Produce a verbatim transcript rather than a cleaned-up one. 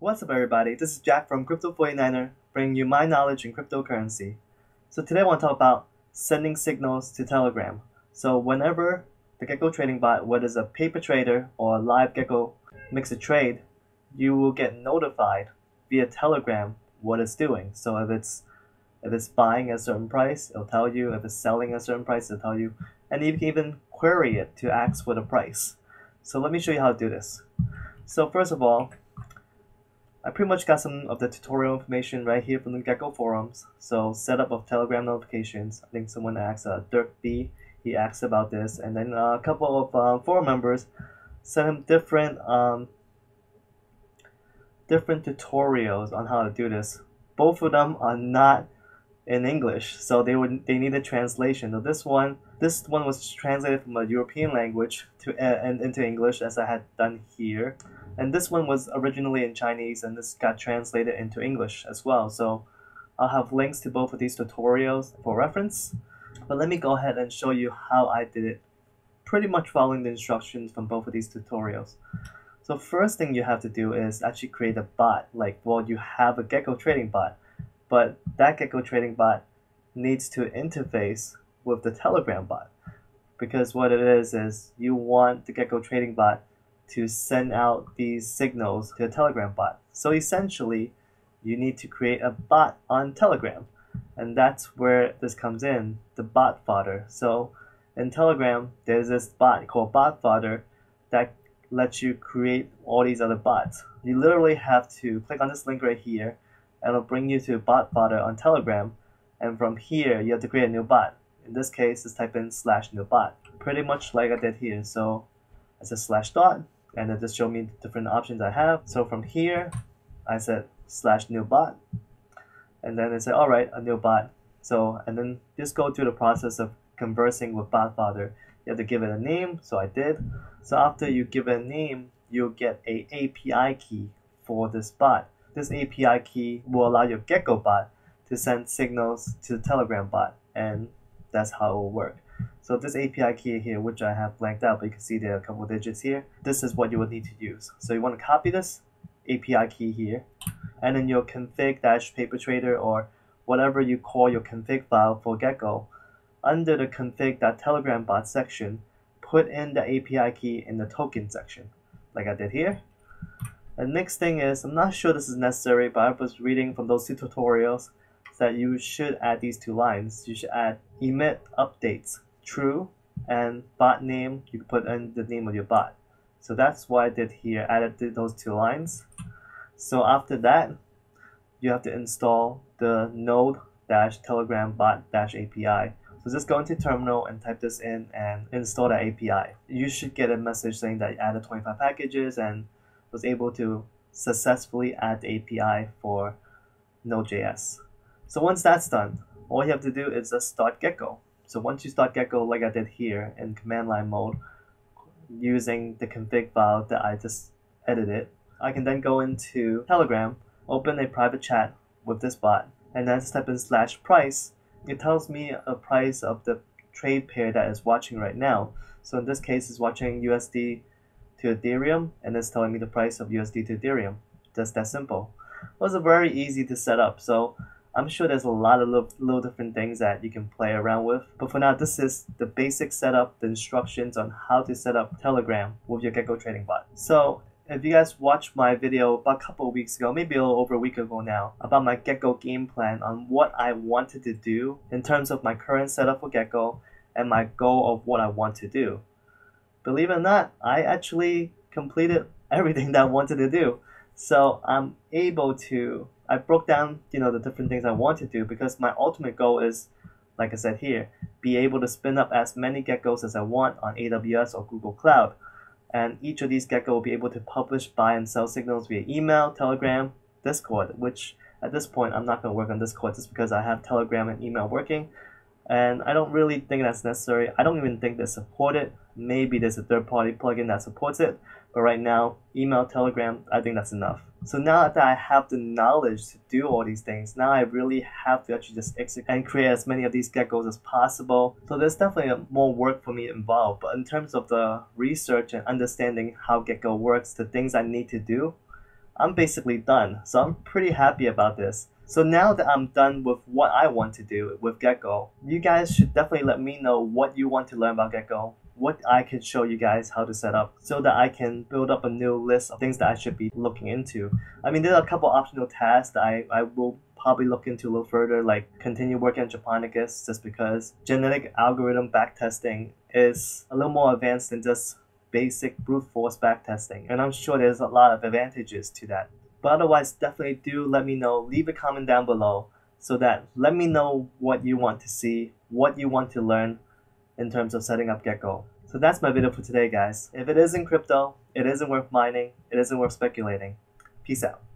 What's up everybody, this is Jack from Crypto forty-niner bringing you my knowledge in cryptocurrency. So today I want to talk about sending signals to Telegram. So whenever the Gekko trading bot, whether it's a paper trader or a live Gekko, makes a trade, you will get notified via Telegram what it's doing. So if it's if it's buying a certain price, it'll tell you. If it's selling a certain price, it'll tell you. And you can even query it to ask for the price. So let me show you how to do this. So first of all, I pretty much got some of the tutorial information right here from the Gekko forums. So setup of Telegram notifications. I think someone asked, uh, Dirk B, he asked about this, and then uh, a couple of uh, forum members sent him different um, different tutorials on how to do this. Both of them are not in English, so they would they need a translation. So this one this one was translated from a European language to uh, and into English, as I had done here. And this one was originally in Chinese, and this got translated into English as well. So I'll have links to both of these tutorials for reference. But let me go ahead and show you how I did it, pretty much following the instructions from both of these tutorials. So first thing you have to do is actually create a bot. Like, well, you have a Gekko trading bot, but that Gekko trading bot needs to interface with the Telegram bot. Because what it is is you want the Gekko trading bot to send out these signals to a Telegram bot. So essentially, you need to create a bot on Telegram. And that's where this comes in, the BotFather. So in Telegram, there's this bot called BotFather that lets you create all these other bots. You literally have to click on this link right here, and it'll bring you to BotFather on Telegram. And from here, you have to create a new bot. In this case, just type in slash new bot, pretty much like I did here. So I said slash dot, and it just showed me the different options I have. So from here, I said slash new bot, and then it said, all right, a new bot. So, and then just go through the process of conversing with BotFather. You have to give it a name, so I did. So after you give it a name, you'll get a API key for this bot. This A P I key will allow your Gekko bot to send signals to the Telegram bot, and that's how it will work. So this A P I key here, which I have blanked out, but you can see there are a couple of digits here. This is what you would need to use. So you want to copy this A P I key here, and then your config-papertrader or whatever you call your config file for Gekko, under the config.telegrambot section, put in the A P I key in the token section, like I did here. And next thing is, I'm not sure this is necessary, but I was reading from those two tutorials that you should add these two lines. You should add emit updates true, and bot name, you put in the name of your bot. So that's what I did here, added those two lines. So after that, you have to install the node-telegram-bot-api. So just go into terminal and type this in and install the A P I. You should get a message saying that you added twenty-five packages and was able to successfully add the A P I for node dot J S. So once that's done, all you have to do is just start Gekko. So once you start Gekko, like I did here in command line mode, using the config file that I just edited, I can then go into Telegram, open a private chat with this bot, and then type in slash price. It tells me a price of the trade pair that is watching right now. So in this case, it's watching U S D to Ethereum, and it's telling me the price of U S D to Ethereum. Just that simple. It was very easy to set up. So I'm sure there's a lot of little, little different things that you can play around with. But for now, this is the basic setup, the instructions on how to set up Telegram with your Gekko trading bot. So if you guys watched my video about a couple of weeks ago, maybe a little over a week ago now, about my Gekko game plan on what I wanted to do in terms of my current setup for Gekko and my goal of what I want to do. Believe it or not, I actually completed everything that I wanted to do. So I'm able to, I broke down, you know, the different things I want to do, because my ultimate goal is, like I said here, be able to spin up as many Gekkos as I want on A W S or Google Cloud. And each of these Gekko will be able to publish, buy, and sell signals via email, Telegram, Discord, which at this point I'm not going to work on Discord just because I have Telegram and email working. And I don't really think that's necessary. I don't even think they support it. Maybe there's a third-party plugin that supports it. But right now, email, Telegram, I think that's enough. So now that I have the knowledge to do all these things, now I really have to actually just execute and create as many of these Gekkos as possible. So there's definitely more work for me involved. But in terms of the research and understanding how Gekko works, the things I need to do, I'm basically done. So I'm pretty happy about this. So now that I'm done with what I want to do with Gekko, you guys should definitely let me know what you want to learn about Gekko, what I can show you guys how to set up so that I can build up a new list of things that I should be looking into. I mean, there are a couple optional tasks that I, I will probably look into a little further, like continue working on Japonicus, just because genetic algorithm backtesting is a little more advanced than just basic brute force backtesting, and I'm sure there's a lot of advantages to that. But otherwise, definitely do let me know, leave a comment down below so that let me know what you want to see, what you want to learn in terms of setting up Gekko. So that's my video for today, guys. If it isn't crypto, it isn't worth mining, it isn't worth speculating. Peace out.